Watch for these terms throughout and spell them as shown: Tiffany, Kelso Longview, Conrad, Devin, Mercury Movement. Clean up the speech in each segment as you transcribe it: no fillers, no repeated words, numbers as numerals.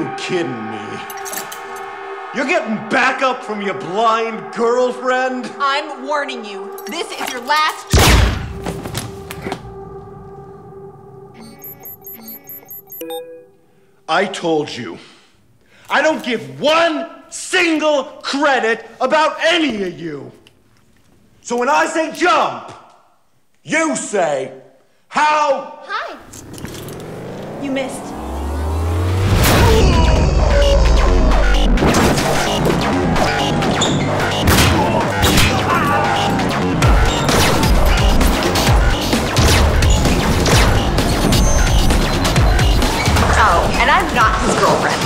you kidding me? You're getting back up from your blind girlfriend? I'm warning you. This is your last chance. I told you. I don't give one single credit about any of you. So when I say jump, you say, how? Hi. You missed. Oh, and I'm not his girlfriend.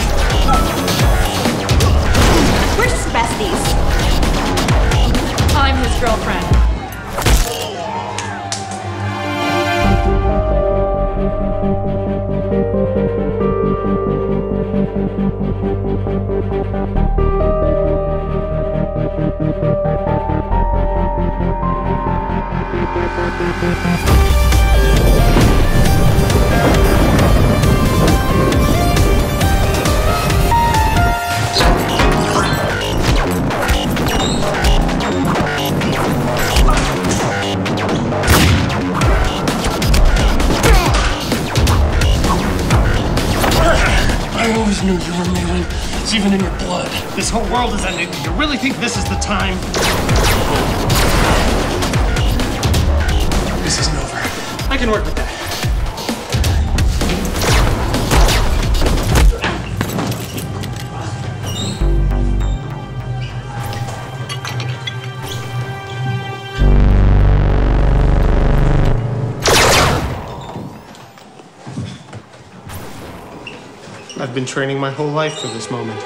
We're just besties. I'm his girlfriend. I always knew you were mailing. It's even in your blood. This whole world is ending. Do you really think this is the time? This isn't over. I can work with that. I've been training my whole life for this moment.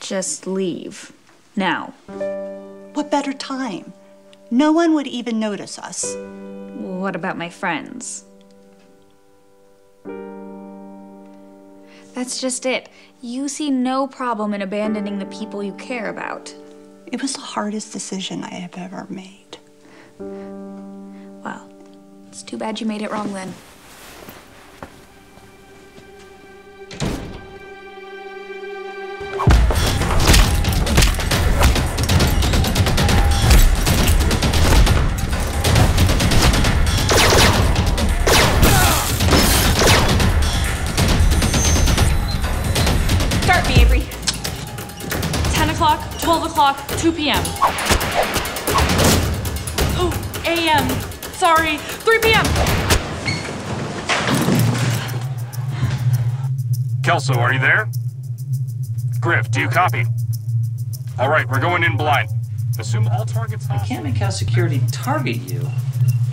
Just leave. Now. What better time? No one would even notice us. What about my friends? That's just it. You see no problem in abandoning the people you care about. It was the hardest decision I have ever made. Well, it's too bad you made it wrong then. O'clock, 2 p.m. Oh, a.m. Sorry, 3 p.m. Kelso, are you there? Griff, do you copy? All right, we're going in blind. Assume all targets... I can't make out security target you,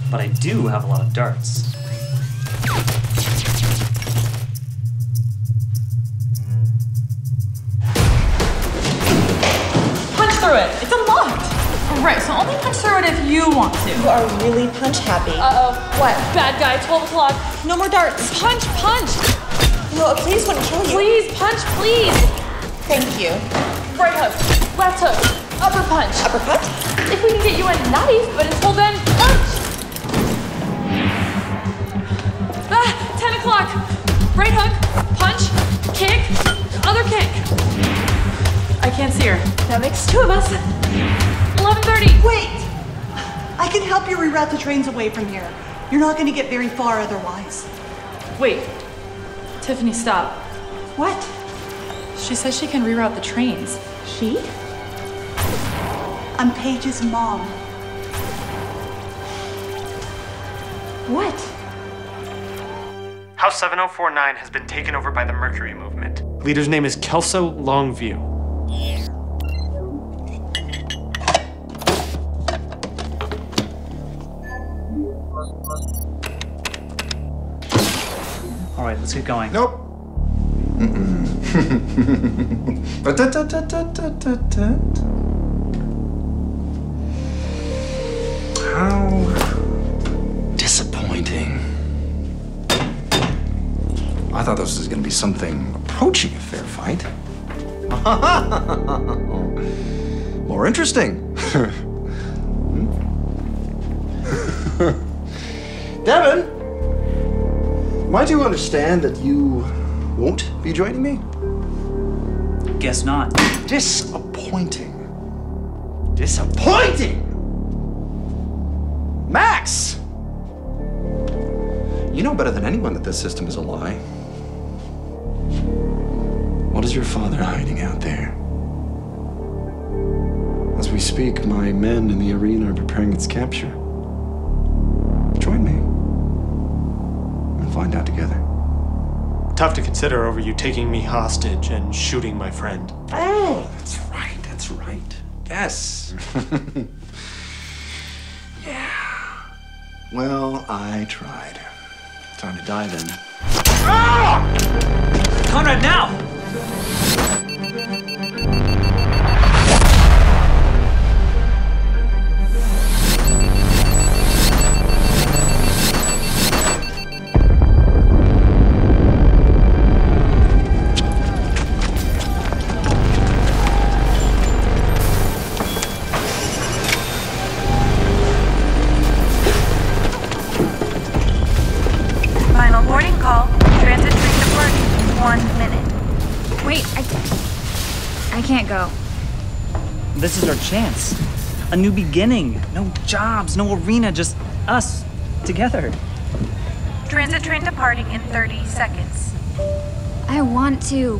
but I do have a lot of darts. It's unlocked. Right, so only punch through it if you want to. You are really punch happy. Uh-oh. What? Bad guy, 12 o'clock. No more darts. Punch, punch. No, a police wouldn't kill you. Please, punch, please. Thank you. Right hook, left hook, upper punch. Upper punch? If we can get you a knife, but until then, punch. Ah, 10 o'clock. Right hook, punch, kick, other kick. I can't see her. That makes two of us. 11:30. Wait! I can help you reroute the trains away from here. You're not going to get very far otherwise. Wait. Tiffany, stop. What? She says she can reroute the trains. She? I'm Paige's mom. What? House 7049 has been taken over by the Mercury Movement. Leader's name is Kelso Longview. All right, let's get going. Nope. How disappointing. I thought something approaching a fair fight. More interesting. Devin, might you understand that you won't be joining me? Guess not. Disappointing. Disappointing! Max! You know better than anyone that this system is a lie. What is your father hiding out there? As we speak, my men in the arena are preparing its capture. Join me and find out together. Tough to consider over you taking me hostage and shooting my friend. Oh, that's right, that's right. Yes. Yeah. Well, I tried. Time to dive in. Ah! Conrad, now! This is our chance. A new beginning. No jobs, no arena, just us together. Transit train departing in 30 seconds. I want to.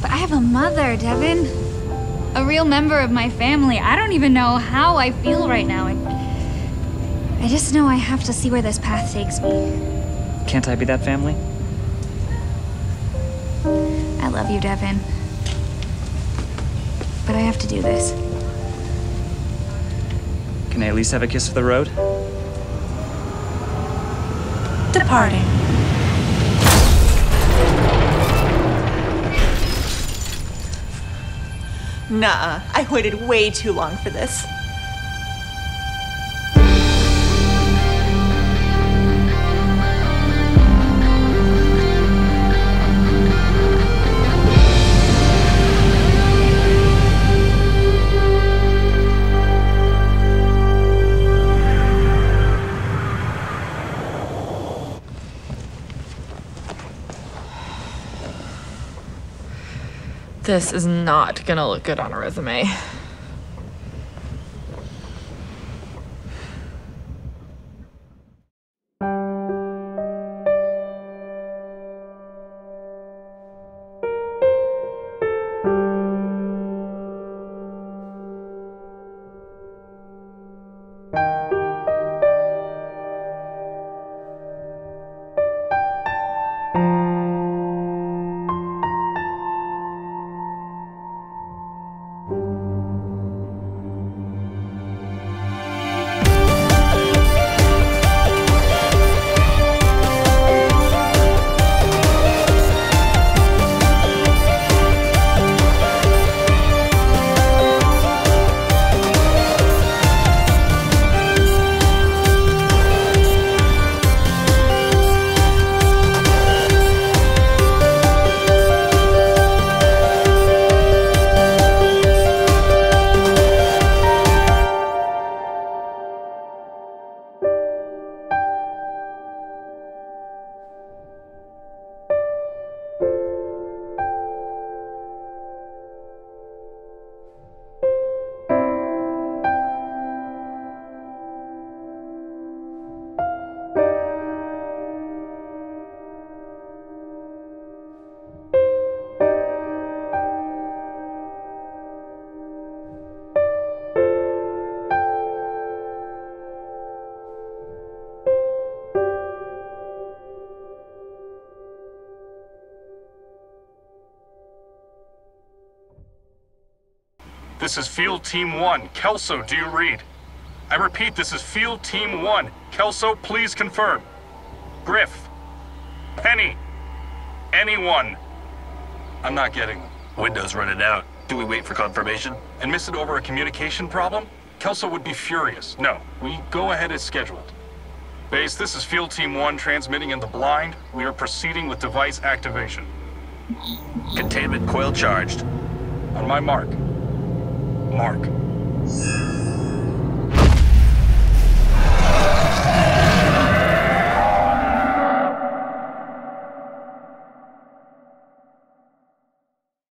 But I have a mother, Devin. A real member of my family. I don't even know how I feel right now. I just know I have to see where this path takes me. Can't I be that family? I love you, Devin. But I have to do this. Can I at least have a kiss for the road? Departing. Nuh-uh. I waited way too long for this. This is not gonna look good on a resume. This is Field Team 1. Kelso, do you read? I repeat, this is Field Team 1. Kelso, please confirm. Griff. Penny. Anyone. I'm not getting them. Windows running out. Do we wait for confirmation? And miss it over a communication problem? Kelso would be furious. No, we go ahead as scheduled. Base, this is Field Team 1 transmitting in the blind. We are proceeding with device activation. Containment coil charged. On my mark.